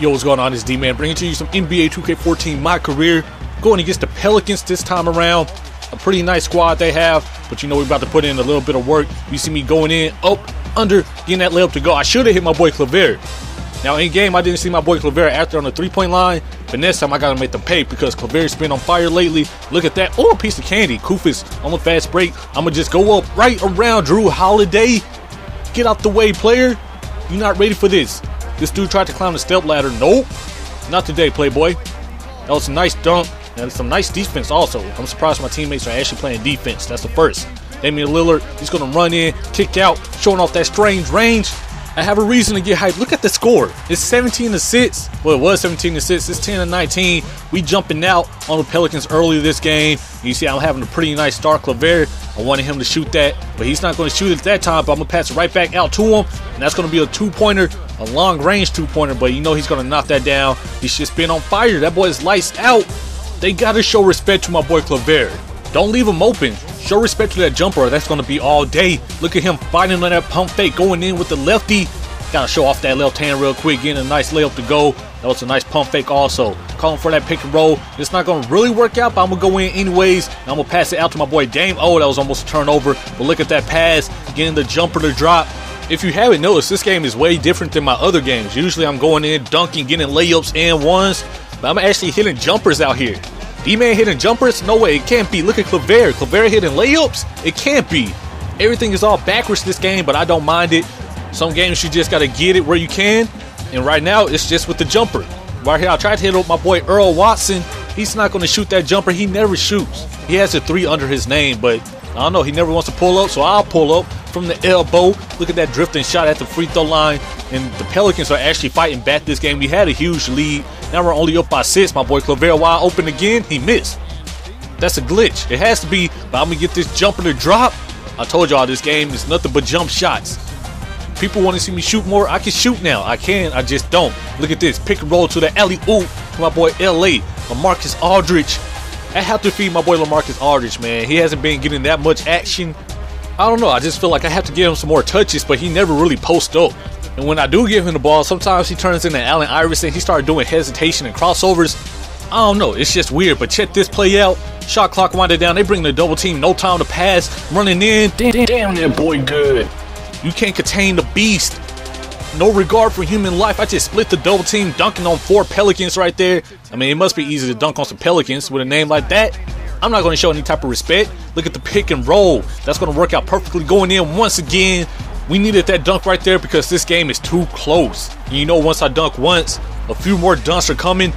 Yo, what's going on? It's D-Man bringing to you some NBA 2K14, my career, going against the Pelicans this time around. A pretty nice squad they have, but you know we're about to put in a little bit of work. You see me going in, up, under, getting that layup to go. I should have hit my boy Claver. Now in game, I didn't see my boy Claver after on the three-point line, but next time I gotta make them pay because Claver's been on fire lately. Look at that. Oh, a piece of candy. Koufos on the fast break. I'm gonna just go up right around Jrue Holiday. Get out the way, player. You're not ready for this. This dude tried to climb the step ladder. Nope. Not today, playboy. That was a nice dunk. And some nice defense also. I'm surprised my teammates are actually playing defense. That's the first. Damian Lillard, he's going to run in, kick out, showing off that strange range. I have a reason to get hyped. Look at the score. It's 17-6. Well, it was 17-6. It's 10-19. We jumping out on the Pelicans earlier this game. You see, I'm having a pretty nice start. Claver, I wanted him to shoot that, but he's not going to shoot it that time, but I'm going to pass it right back out to him, and that's going to be a two-pointer, a long-range two-pointer, but you know he's going to knock that down. He's just been on fire. That boy is lights out. They got to show respect to my boy Claver. Don't leave him open. Show respect to that jumper. That's going to be all day. Look at him fighting on that pump fake, going in with the lefty. Got to show off that left hand real quick, getting a nice layup to go. That was a nice pump fake also. Calling for that pick and roll. It's not going to really work out, but I'm going to go in anyways. And I'm going to pass it out to my boy Dame. Oh, that was almost a turnover. But look at that pass, getting the jumper to drop. If you haven't noticed, this game is way different than my other games. Usually I'm going in, dunking, getting layups and ones. But I'm actually hitting jumpers out here. D-Man hitting jumpers? No way, it can't be. Look at Claver. Claver hitting layups? It can't be. Everything is all backwards this game, but I don't mind it. Some games you just gotta get it where you can. And right now, it's just with the jumper. Right here, I tried to hit up my boy Earl Watson. He's not gonna shoot that jumper. He never shoots. He has a three under his name, but I don't know. He never wants to pull up, so I'll pull up from the elbow. Look at that drifting shot at the free throw line. And the Pelicans are actually fighting back this game. We had a huge lead. Now we're only up by 6. My boy Claver wide open again. He missed. That's a glitch. It has to be, but I'm going to get this jumper to drop. I told y'all this game is nothing but jump shots. People want to see me shoot more. I can shoot now. I can. I just don't. Look at this. Pick and roll to the alley-oop to my boy LA. LaMarcus Aldridge. I have to feed my boy LaMarcus Aldridge, man. He hasn't been getting that much action. I don't know. I just feel like I have to give him some more touches, but he never really posts up. And when I do give him the ball, sometimes he turns into Allen Iverson. He started doing hesitation and crossovers. I don't know. It's just weird. But check this play out. Shot clock winded down. They bring the double team. No time to pass. Running in. Damn that boy good. You can't contain the beast. No regard for human life. I just split the double team, dunking on 4 Pelicans right there. I mean, it must be easy to dunk on some Pelicans with a name like that. I'm not going to show any type of respect. Look at the pick and roll. That's going to work out perfectly going in once again. We needed that dunk right there because this game is too close. And you know, once I dunk once, a few more dunks are coming.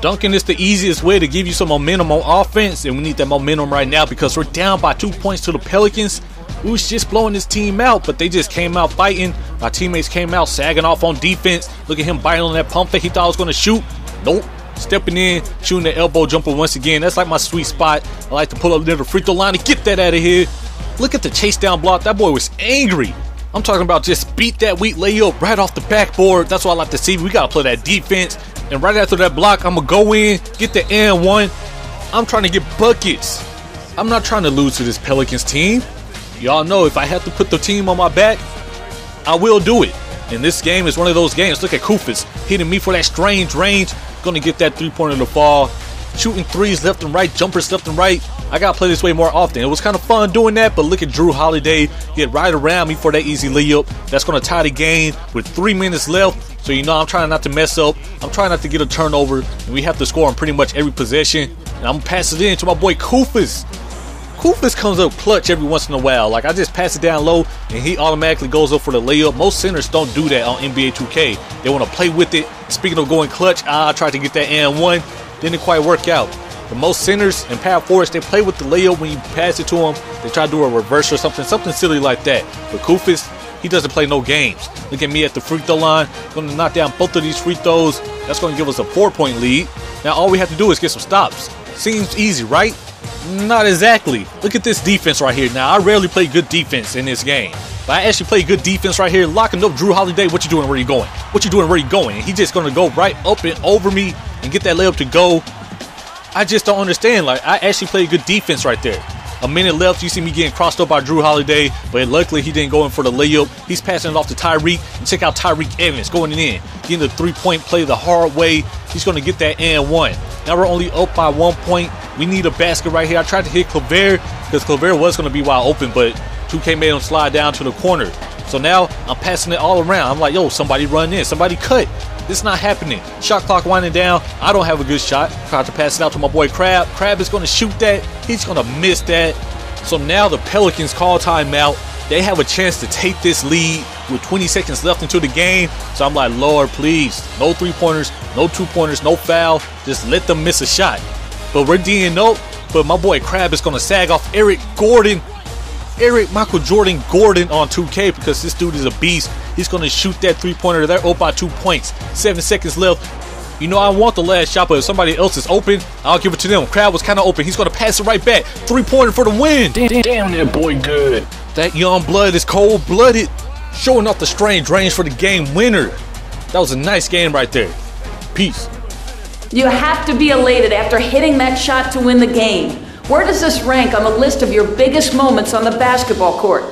Dunking is the easiest way to give you some momentum on offense, and we need that momentum right now because we're down by 2 points to the Pelicans. We was just blowing this team out, but they just came out fighting. My teammates came out sagging off on defense. Look at him biting on that pump fake. He thought I was going to shoot. Nope. Stepping in, shooting the elbow jumper once again. That's like my sweet spot. I like to pull up near the free throw line and get that out of here. Look at the chase down block. That boy was angry. I'm talking about just beat that weak layup right off the backboard. That's what I like to see. We got to play that defense. And right after that block, I'm going to go in, get the and one. I'm trying to get buckets. I'm not trying to lose to this Pelicans team. Y'all know if I have to put the team on my back, I will do it. And this game is one of those games. Look at Koufos hitting me for that strange range. Going to get that three-pointer to fall. Shooting threes left and right, jumpers left and right. I gotta play this way more often. It was kind of fun doing that, but look at Jrue Holiday get right around me for that easy layup. That's gonna tie the game with 3 minutes left. So you know I'm trying not to mess up. I'm trying not to get a turnover, and we have to score on pretty much every possession. And I'm gonna pass it in to my boy Koufos. Koufos comes up clutch every once in a while. Like I just pass it down low, and he automatically goes up for the layup. Most centers don't do that on NBA 2K. They wanna play with it. Speaking of going clutch, I tried to get that and one. Didn't quite work out. The most centers and power forwards, they play with the layup when you pass it to them. They try to do a reverse or something silly like that. But Koufos, he doesn't play no games. Look at me at the free throw line. Going to knock down both of these free throws. That's going to give us a 4-point lead. Now all we have to do is get some stops. Seems easy, right? Not exactly. Look at this defense right here. Now I rarely play good defense in this game, but I actually play good defense right here. Locking up Jrue Holiday. What you doing? Where you going? What you doing? Where you going? And he just going to go right up and over me and get that layup to go. I just don't understand. Like, I actually played good defense right there. A minute left, you see me getting crossed up by Jrue Holiday, but luckily he didn't go in for the layup. He's passing it off to Tyreke, and check out Tyreke Evans going in, getting the three-point play the hard way. He's going to get that and one. Now we're only up by 1 point. We need a basket right here. I tried to hit Claver because Claver was going to be wide open, but 2K made him slide down to the corner. So now I'm passing it all around. I'm like, yo, somebody run in, somebody cut. It's not happening. Shot clock winding down. I don't have a good shot. Try to pass it out to my boy Crab. Crab is going to shoot that. He's going to miss that. So now the Pelicans call timeout. They have a chance to take this lead with 20 seconds left into the game. So I'm like, Lord, please. No three-pointers, no two-pointers, no foul. Just let them miss a shot. But we're D'ing up. But my boy Crab is going to sag off Eric Gordon. Eric Michael Jordan Gordon on 2K, because this dude is a beast. He's going to shoot that three-pointer. They're up by 2 points. 7 seconds left. You know, I want the last shot, but if somebody else is open, I'll give it to them. Crowd was kind of open. He's going to pass it right back. Three-pointer for the win. Damn that boy good. That young blood is cold-blooded. Showing off the strange range for the game winner. That was a nice game right there. Peace. You have to be elated after hitting that shot to win the game. Where does this rank on the list of your biggest moments on the basketball court?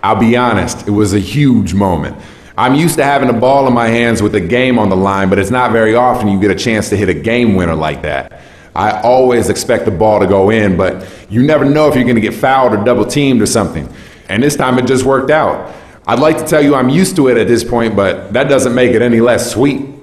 I'll be honest, it was a huge moment. I'm used to having a ball in my hands with a game on the line, but it's not very often you get a chance to hit a game winner like that. I always expect the ball to go in, but you never know if you're going to get fouled or double teamed or something. And this time it just worked out. I'd like to tell you I'm used to it at this point, but that doesn't make it any less sweet.